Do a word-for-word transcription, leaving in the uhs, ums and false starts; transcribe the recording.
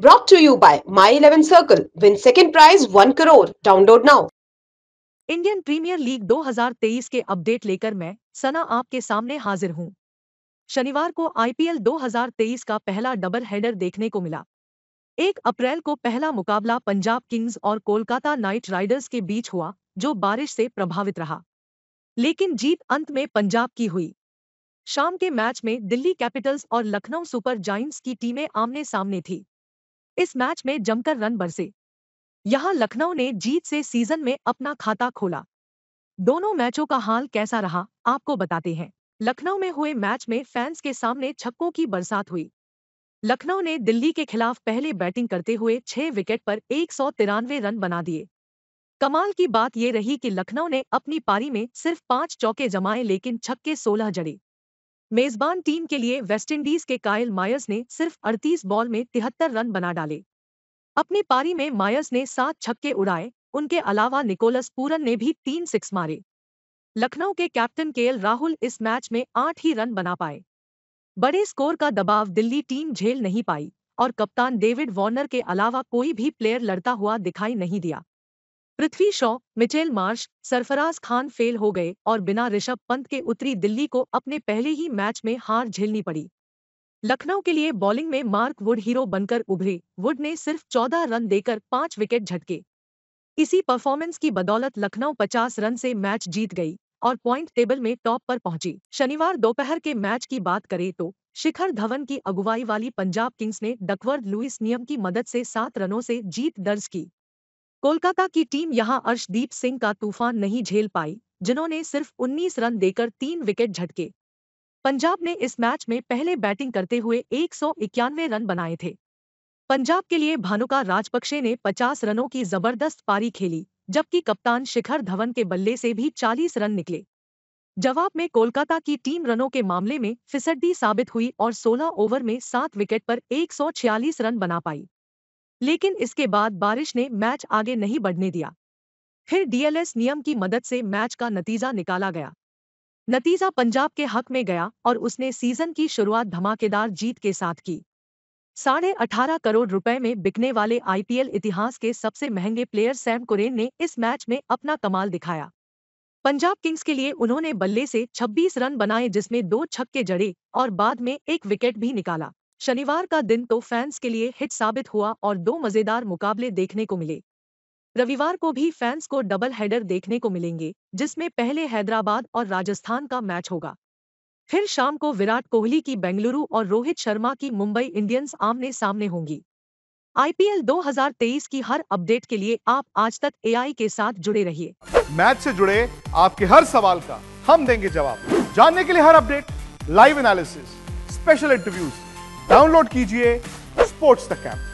Brought to you by my eleven circle, win second prize one crore, download now. Indian Premier League दो हज़ार तेईस के update लेकर मैं सना आपके सामने हाजिर हूं। शनिवार को आईपीएल दो हज़ार तेईस का पहला डबल हेडर देखने को मिला। एक अप्रैल को पहला मुकाबला पंजाब किंग्स और कोलकाता नाइट राइडर्स के बीच हुआ, जो बारिश से प्रभावित रहा, लेकिन जीत अंत में पंजाब की हुई। शाम के मैच में दिल्ली कैपिटल्स और लखनऊ सुपर जायंट्स की टीमें आमने सामने थी। इस मैच में जमकर रन बरसे। यहां लखनऊ ने जीत से सीजन में अपना खाता खोला। दोनों मैचों का हाल कैसा रहा आपको बताते हैं। लखनऊ में हुए मैच में फैंस के सामने छक्कों की बरसात हुई। लखनऊ ने दिल्ली के खिलाफ पहले बैटिंग करते हुए छह विकेट पर एक सौ तिरानवे रन बना दिए। कमाल की बात यह रही कि लखनऊ ने अपनी पारी में सिर्फ पांच चौके जमाए, लेकिन छक्के सोलह जड़े। मेजबान टीम के लिए वेस्टइंडीज के कायल मायर्स ने सिर्फ अड़तीस बॉल में तिहत्तर रन बना डाले। अपनी पारी में मायर्स ने सात छक्के उड़ाए। उनके अलावा निकोलस पूरन ने भी तीन सिक्स मारे। लखनऊ के कैप्टन केएल राहुल इस मैच में आठ ही रन बना पाए। बड़े स्कोर का दबाव दिल्ली टीम झेल नहीं पाई और कप्तान डेविड वार्नर के अलावा कोई भी प्लेयर लड़ता हुआ दिखाई नहीं दिया। Prithvi Shaw, Mitchell Marsh, Sarfaraz Khan fail हो गए और बिना ऋषभ पंत के उतरी दिल्ली को अपने पहले ही मैच में हार झेलनी पड़ी। लखनऊ के लिए बॉलिंग में मार्क वुड हीरो बनकर उभरे। वुड ने सिर्फ चौदह रन देकर पांच विकेट झटके। इसी परफॉर्मेंस की बदौलत लखनऊ पचास रन से मैच जीत गई और पॉइंट टेबल में टॉप पर पहुंची। शनिवार दोपहर के मैच की बात करें तो शिखर धवन की अगुवाई वाली पंजाब किंग्स ने डकवर्थ लुईस नियम की मदद से सात रनों से जीत दर्ज की। कोलकाता की टीम यहां अर्शदीप सिंह का तूफान नहीं झेल पाई, जिन्होंने सिर्फ उन्नीस रन देकर तीन विकेट झटके। पंजाब ने इस मैच में पहले बैटिंग करते हुए एक सौ इक्यानवे रन बनाए थे। पंजाब के लिए भानुका राजपक्षे ने पचास रनों की जबरदस्त पारी खेली, जबकि कप्तान शिखर धवन के बल्ले से भी चालीस रन निकले। जवाब में कोलकाता की टीम रनों के मामले में फिसड्डी साबित हुई और सोलह ओवर में सात विकेट पर एक सौ छियालीस रन बना पाई, लेकिन इसके बाद बारिश ने मैच आगे नहीं बढ़ने दिया। फिर डीएलएस नियम की मदद से मैच का नतीजा निकाला गया। नतीजा पंजाब के हक में गया और उसने सीजन की शुरुआत धमाकेदार जीत के साथ की। साढ़े अठारह करोड़ रुपए में बिकने वाले आईपीएल इतिहास के सबसे महंगे प्लेयर सैम कुरेन ने इस मैच में अपना कमाल दिखाया। पंजाब किंग्स के लिए उन्होंने बल्ले से छब्बीस रन बनाए, जिसमें दो छक्के जड़े और बाद में एक विकेट भी निकाला। शनिवार का दिन तो फैंस के लिए हिट साबित हुआ और दो मजेदार मुकाबले देखने को मिले। रविवार को भी फैंस को डबल हेडर देखने को मिलेंगे, जिसमें पहले हैदराबाद और राजस्थान का मैच होगा। फिर शाम को विराट कोहली की बेंगलुरु और रोहित शर्मा की मुंबई इंडियंस आमने सामने होंगी। आईपीएल दो हज़ार तेईस की हर अपडेट के लिए आप आज तक एआई के साथ जुड़े रहिए। मैच से जुड़े आपके हर सवाल का हम देंगे जवाब। जानने के लिए हर update, live analysis, special interviews download कीजिए स्पोर्ट्स तक ऐप।